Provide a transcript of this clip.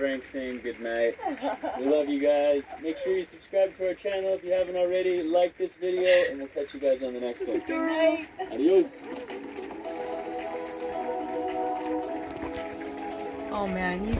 Frank saying good night. We love you guys. Make sure you subscribe to our channel if you haven't already. Like this video, and we'll catch you guys on the next one. Good night. Adios. Oh man.